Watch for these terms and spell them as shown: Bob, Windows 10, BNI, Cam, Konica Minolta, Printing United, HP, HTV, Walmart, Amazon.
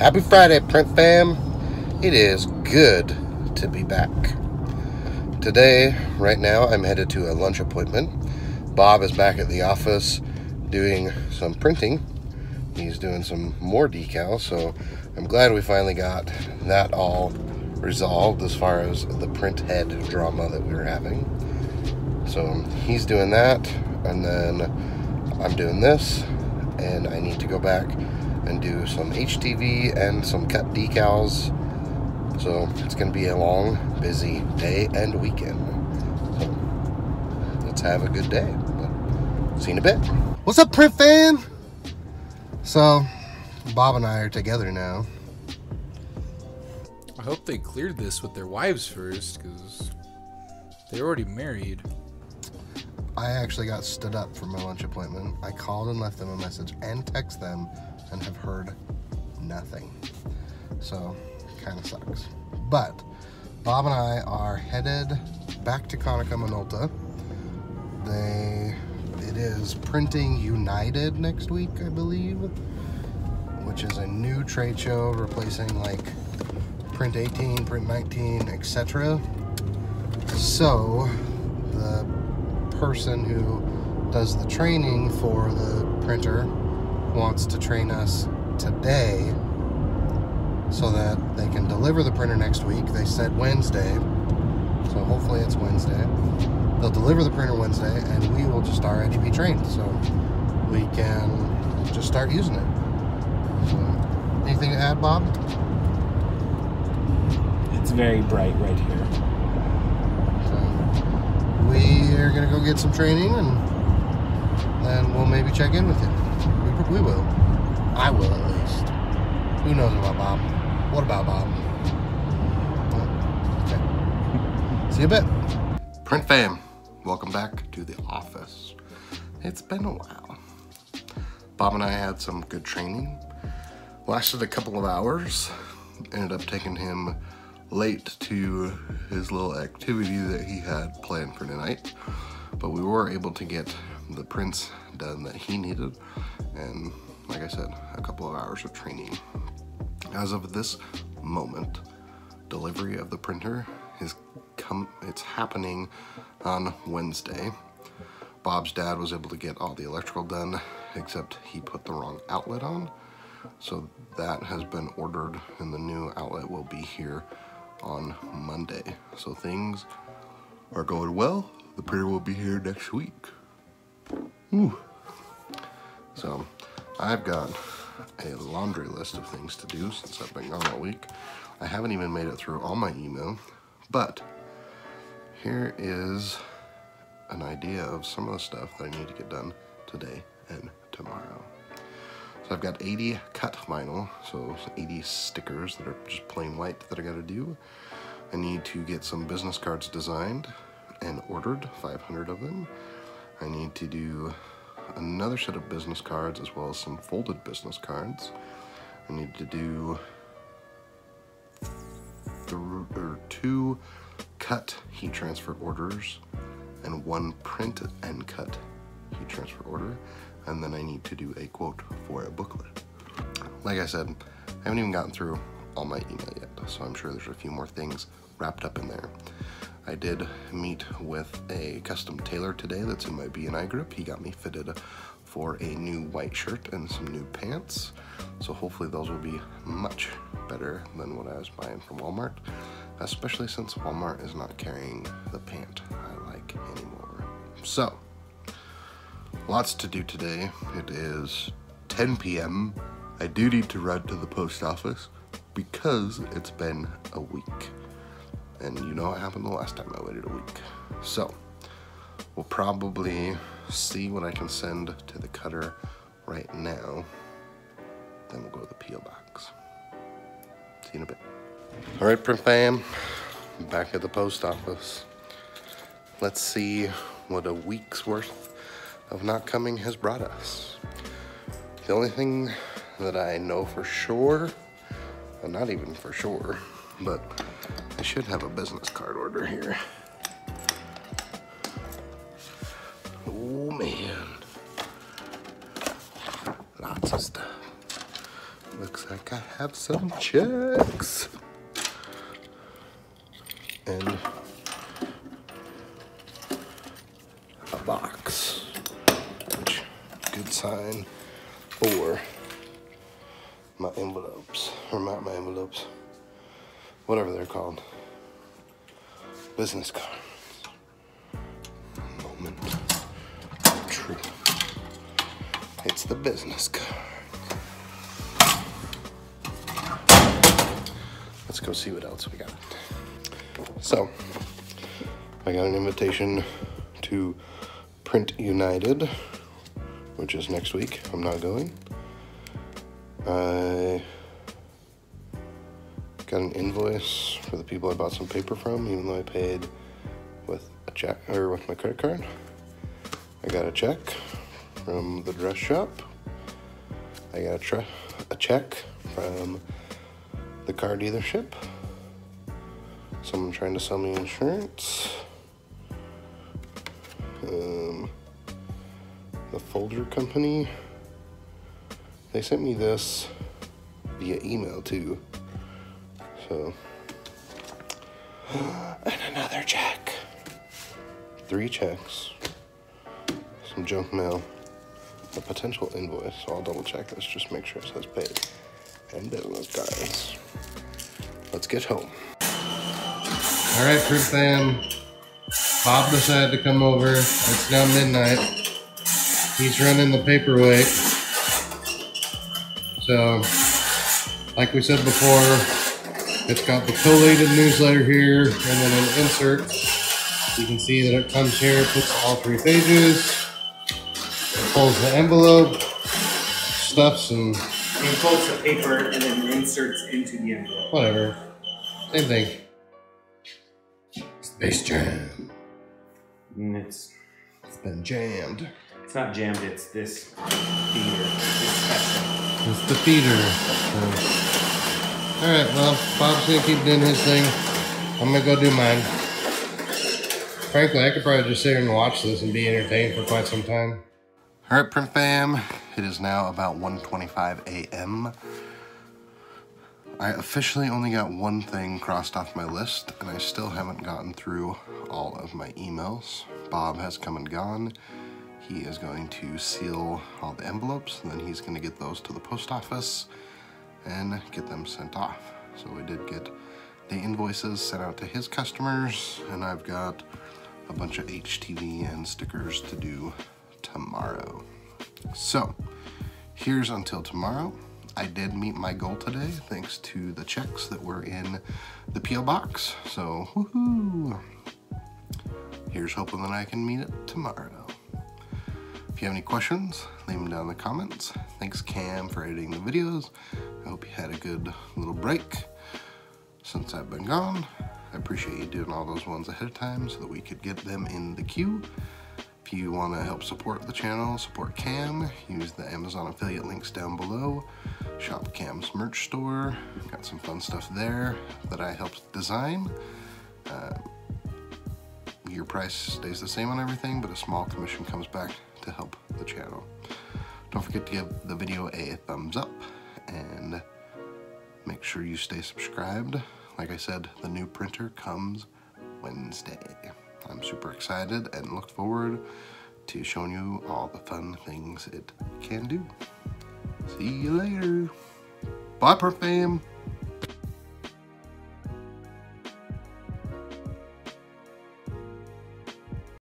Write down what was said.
Happy Friday, Print Fam. It is good to be back. Today, right now, I'm headed to a lunch appointment. Bob is back at the office doing some printing. He's doing some more decals, so I'm glad we finally got that all resolved as far as the print head drama that we were having. So he's doing that, and then I'm doing this, and I need to go back and do some HTV and some cut decals. So it's going to be a long, busy day and weekend. So let's have a good day. See you in a bit. What's up, Print Fan? So Bob and I are together now. I hope they cleared this with their wives first, because they're already married. I actually got stood up for my lunch appointment. I called and left them a message and text them and have heard nothing. So kind of sucks. But Bob and I are headed back to Konica Minolta. It is Printing United next week, I believe, which is a new trade show replacing like Print 18, Print 19, etc. So the person who does the training for the printer wants to train us today so that they can deliver the printer next week. They said Wednesday, so hopefully it's Wednesday. They'll deliver the printer Wednesday, and we will just start HP trained, so we can just start using it. So, anything to add, Bob? It's very bright right here. So, we are going to go get some training, and then we'll maybe check in with you. We will. I will, at least. Who knows about Bob? What about Bob? Okay. See you a bit. Print Fam, welcome back to the office. It's been a while. Bob and I had some good training. Lasted a couple of hours. Ended up taking him late to his little activity that he had planned for tonight. But we were able to get the prints done that he needed, and like I said, a couple of hours of training. As of this moment, delivery of the printer is it's happening on Wednesday. Bob's dad was able to get all the electrical done, except he put the wrong outlet on, so that has been ordered, and the new outlet will be here on Monday. So things are going well. The printer will be here next week. Ooh. So I've got a laundry list of things to do since I've been gone all week. I haven't even made it through all my email, but here is an idea of some of the stuff that I need to get done today and tomorrow. So I've got 80 cut vinyl, so 80 stickers that are just plain white that I gotta do. I need to get some business cards designed and ordered, 500 of them. I need to do another set of business cards as well as some folded business cards. I need to do two cut heat transfer orders and one print and cut heat transfer order. And then I need to do a quote for a booklet. Like I said, I haven't even gotten through all my email yet, so I'm sure there's a few more things wrapped up in there. I did meet with a custom tailor today that's in my BNI group. He got me fitted for a new white shirt and some new pants. So hopefully those will be much better than what I was buying from Walmart, especially since Walmart is not carrying the pant I like anymore. So, lots to do today. It is 10 p.m. I do need to run to the post office because it's been a week. And you know what happened the last time I waited a week. So we'll probably see what I can send to the cutter right now. Then we'll go to the P.O. box. See you in a bit. All right, Print Fam, back at the post office. Let's see what a week's worth of not coming has brought us. The only thing that I know for sure, well, not even for sure, but I should have a business card order here. Oh man, lots of stuff. Looks like I have some checks. And a box, which good sign for my envelopes, or not my envelopes, whatever they're called. Business card. Moment of truth. It's the business card. Let's go see what else we got. So, I got an invitation to Print United, which is next week. I'm not going. I got an invoice for the people I bought some paper from, even though I paid with a check or with my credit card. I got a check from the dress shop. I got a check from the car dealership. Someone trying to sell me insurance. The folder company. They sent me this via email too. So, and another check. 3 checks, some junk mail, a potential invoice. So I'll double check this, just make sure it says paid. And there it was, guys. Let's get home. All right, Print Fan. Bob decided to come over. It's now midnight. He's running the paperweight. So, like we said before, it's got the collated newsletter here, and then an insert. You can see that it comes here, puts all 3 pages, it pulls the envelope, stuffs and... It folds the paper and then inserts into the envelope. Whatever. Same thing. Space Jam. It's been jammed. It's not jammed, it's this feeder. It's the feeder. So. Alright, well, Bob's gonna keep doing his thing. I'm gonna go do mine. Frankly, I could probably just sit here and watch this and be entertained for quite some time. Alright, Print Fam. It is now about 1:25 a.m. I officially only got 1 thing crossed off my list, and I still haven't gotten through all of my emails. Bob has come and gone. He is going to seal all the envelopes, and then he's gonna get those to the post office and get them sent off. So we did get the invoices sent out to his customers, and I've got a bunch of HTV and stickers to do tomorrow. So here's until tomorrow. I did meet my goal today thanks to the checks that were in the P.O. box. So woohoo! Here's hoping that I can meet it tomorrow. If you have any questions, leave them down in the comments. Thanks, Cam, for editing the videos. I hope you had a good little break since I've been gone. I appreciate you doing all those ones ahead of time so that we could get them in the queue. If you want to help support the channel, support Cam, use the Amazon affiliate links down below. Shop Cam's merch store. Got some fun stuff there that I helped design. Your price stays the same on everything, but a small commission comes back to help the channel. Don't forget to give the video a thumbs up and make sure you stay subscribed. Like I said, the new printer comes Wednesday. I'm super excited and look forward to showing you all the fun things it can do. See you later. Bye, Print Fam.